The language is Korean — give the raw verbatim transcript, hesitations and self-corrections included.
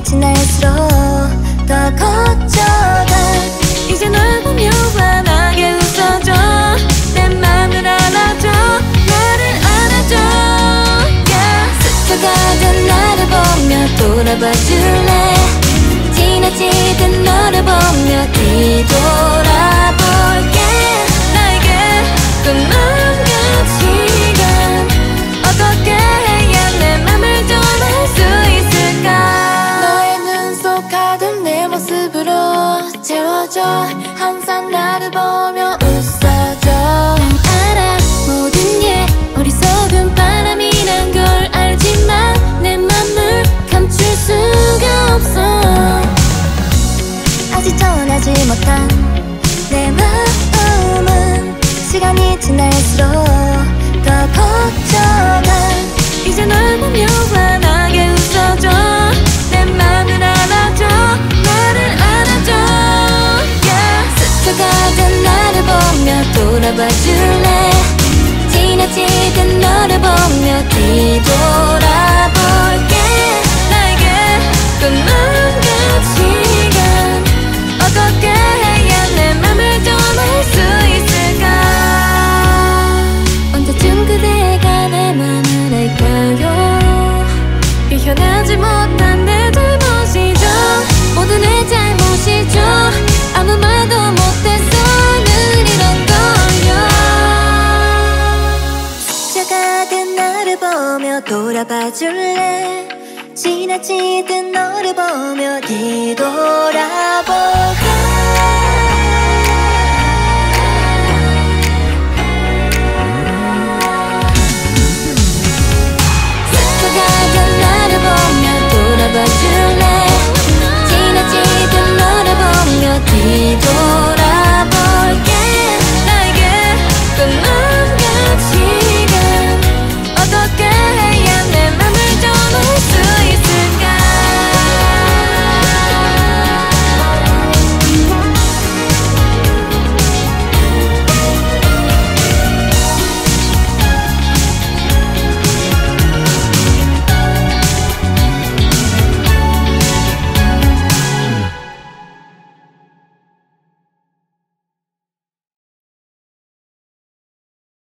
시간이 지날수록 더 커져가. 이제 널 보며 환하게 웃어줘. 내 맘을 알아줘. 나를 안아줘. Yeah. 스쳐가던 나를 보며 돌아봐줄래. 지나치던 너를 보며 뒤돌아볼게. 나에게 끝난 그 시간 어떻게 해야 내 맘을 좀 알 수 있을까. 너의 눈 속 가득 내 모습으로 채워줘. 항상 나를 보며 웃어줘. 알아 모든 게 어리석은 바람이란 걸 알지만 내 맘을 감출 수가 없어. 아직 전하지 못한 내 마음은 시간이 지날수록 더 커져가. 이제 널 보며 환하게 웃어줘. 내 맘을 알아줘. 나를 안아줘. Yeah. 스쳐가던 나를 보며 돌아봐줄래. 지나치던 너를 보며 뒤돌아볼게. 나에게 끝난 그 시간 어떻게 해야 내 맘을 좀 알 수 있을까. 언제쯤 그대가 내 맘을 알까요. 표현하지 못한 내 잘못이죠. 모두 내 잘못이죠. 아무 말도 못해서 늘 이런 걸요. 스쳐가던 나를 보며 돌아봐줄래. 지나치던 너를 보며 뒤돌아볼게.